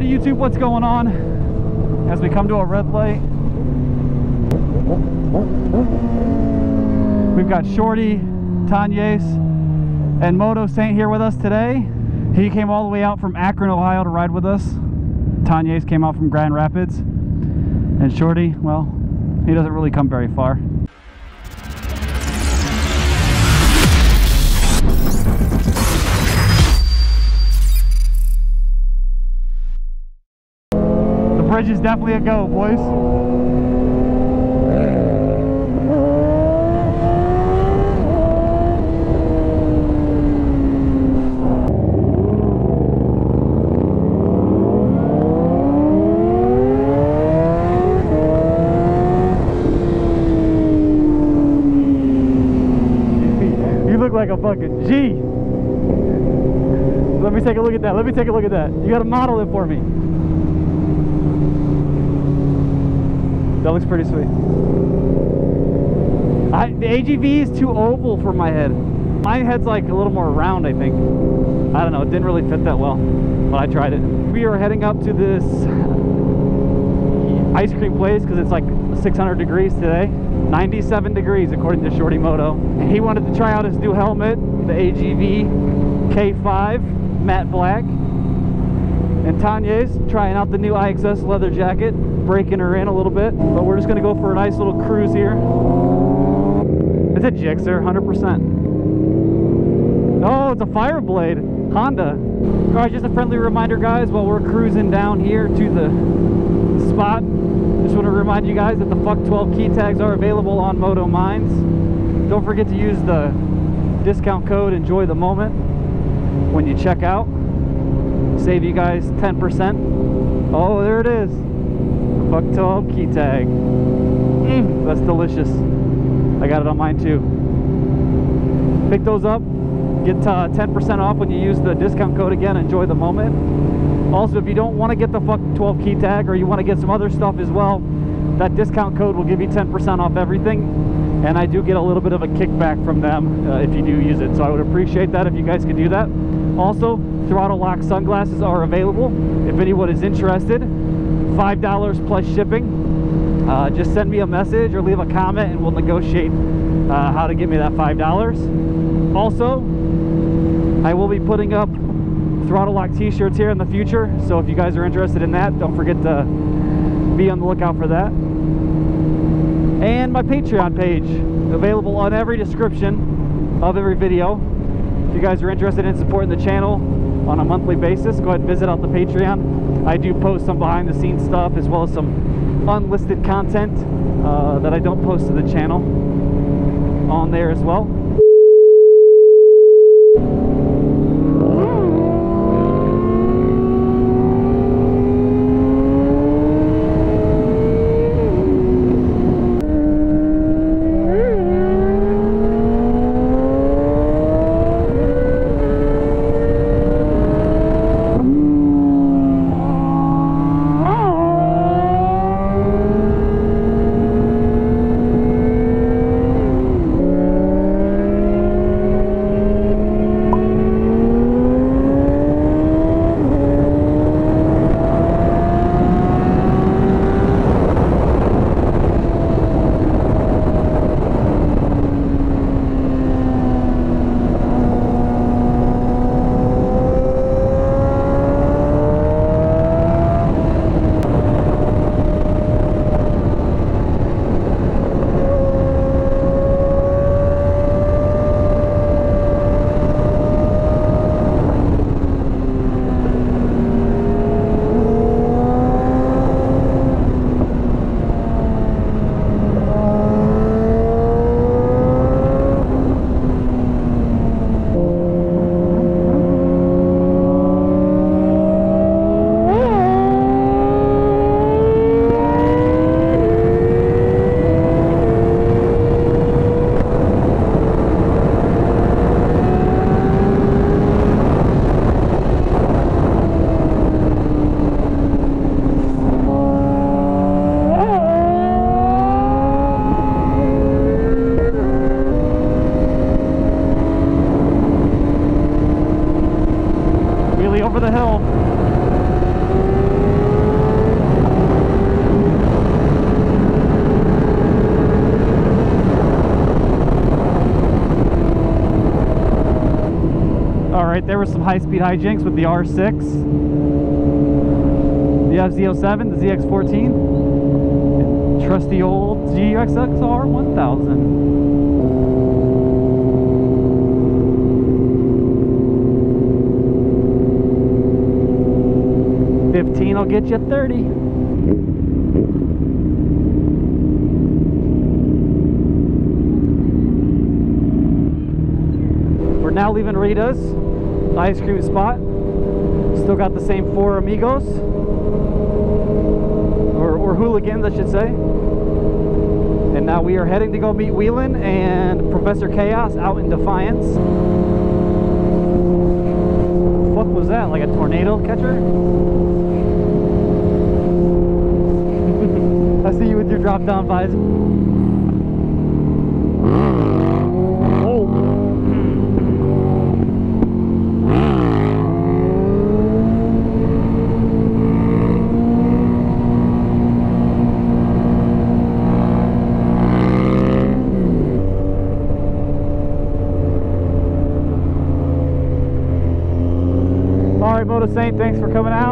Alrighty YouTube, what's going on? As we come to a red light, we've got Shorty, Tanya's, and Moto Saint here with us today. He came all the way out from Akron, Ohio to ride with us. Tanya's came out from Grand Rapids. And Shorty, well, he doesn't really come very far. The bridge is definitely a go, boys. Like a fucking G. Let me take a look at that. Let me take a look at that. You gotta model it for me. That looks pretty sweet. The AGV is too oval for my head. My head's like a little more round, I think. I don't know. It didn't really fit that well, but I tried it. We are heading up to this ice cream place because it's like 600 degrees today. 97 degrees according to Shorty Moto. He wanted to try out his new helmet, the AGV K5 matte black, and Tanya's trying out the new IXS leather jacket, breaking her in a little bit, but we're just gonna go for a nice little cruise here. It's a Gixxer 100%. Oh, it's a Fireblade Honda. All right, just a friendly reminder guys, while we're cruising down here to the spot, just want to remind you guys that the Fuck 12 key tags are available on Moto Mines. Don't forget to use the discount code ENJOY THE MOMENT when you check out. Save you guys 10%. Oh, there it is. The Fuck 12 key tag. That's delicious. I got it on mine too. Pick those up. Get 10% off when you use the discount code again, ENJOY THE MOMENT. Also, if you don't want to get the Fuck 12 key tag or you want to get some other stuff as well, that discount code will give you 10% off everything. And I do get a little bit of a kickback from them if you do use it. So I would appreciate that if you guys could do that. Also, Throttle Lock sunglasses are available if anyone is interested. $5 plus shipping. Just send me a message or leave a comment and we'll negotiate how to get me that $5. Also, I will be putting up Throttle Lock t-shirts here in the future, so if you guys are interested in that, don't forget to be on the lookout for that. And my Patreon page, available on every description of every video. If you guys are interested in supporting the channel on a monthly basis, go ahead and visit out the Patreon. I do post some behind the scenes stuff as well as some unlisted content that I don't post to the channel on there as well. were some high-speed hijinks with the R6, the FZ07, the ZX14, and trusty old Gixxer 1000. I'll get you 30. We're now leaving Rita's, the ice cream spot. Still got the same four amigos, or hooligans, I should say. And now we are heading to go meet Whelan and Professor Chaos out in Defiance. What was that? Like a tornado catcher? I see you with your drop down visor. Oh. All right, Moto Saint, thanks for coming out.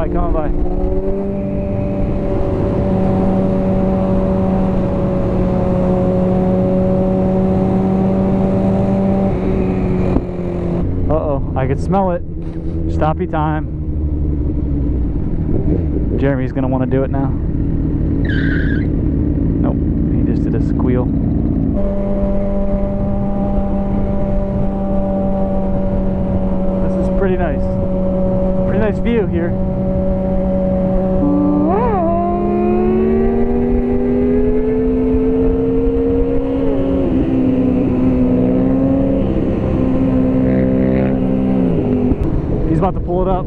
Coming by. Uh-oh, I can smell it. Stoppy time. Jeremy's gonna want to do it now. Nope, he just did a squeal. This is pretty nice. Pretty nice view here. About to pull it up.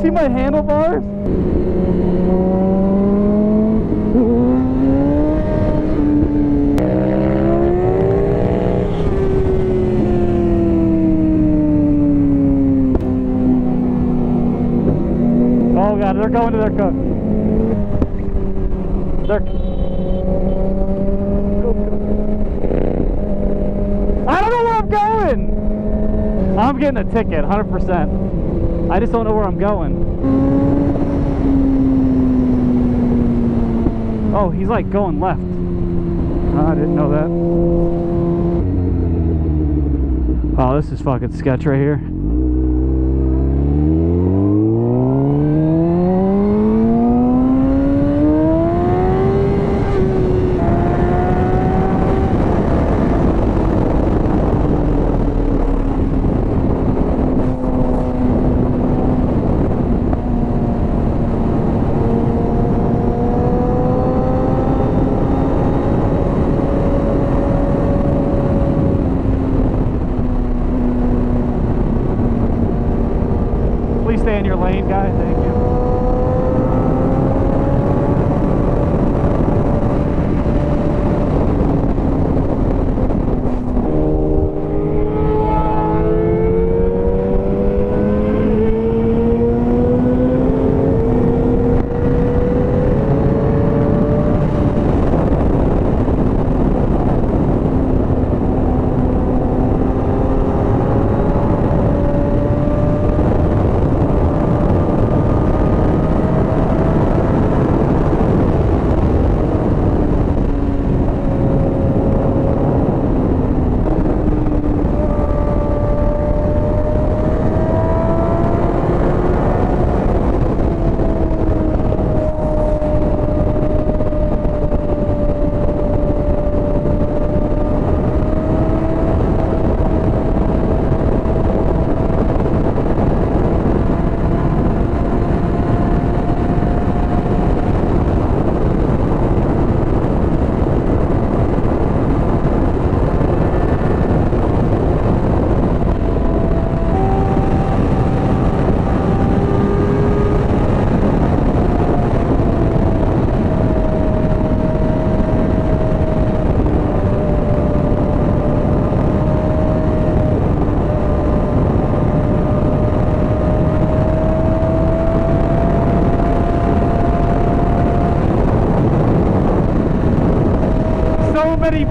See my handlebars? Oh god, they're going to their cook. I don't know where I'm going! I'm getting a ticket, 100%. I just don't know where I'm going. Oh, he's like going left. I didn't know that. Oh, this is fucking sketch right here. $20.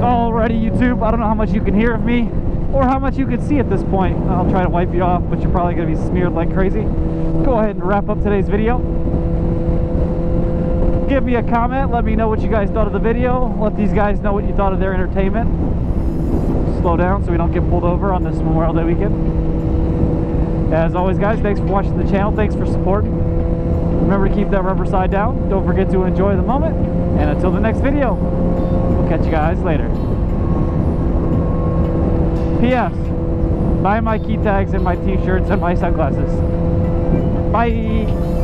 Alrighty, YouTube, I don't know how much you can hear of me or how much you can see at this point. I'll try to wipe you off, but you're probably going to be smeared like crazy. Go ahead and wrap up today's video. Give me a comment. Let me know what you guys thought of the video. Let these guys know what you thought of their entertainment. Slow down so we don't get pulled over on this Memorial Day weekend. As always, guys, thanks for watching the channel. Thanks for support. Remember to keep that rubber side down. Don't forget to enjoy the moment. And until the next video, we'll catch you guys later. P.S. Buy my key tags and my t-shirts and my sunglasses. Bye!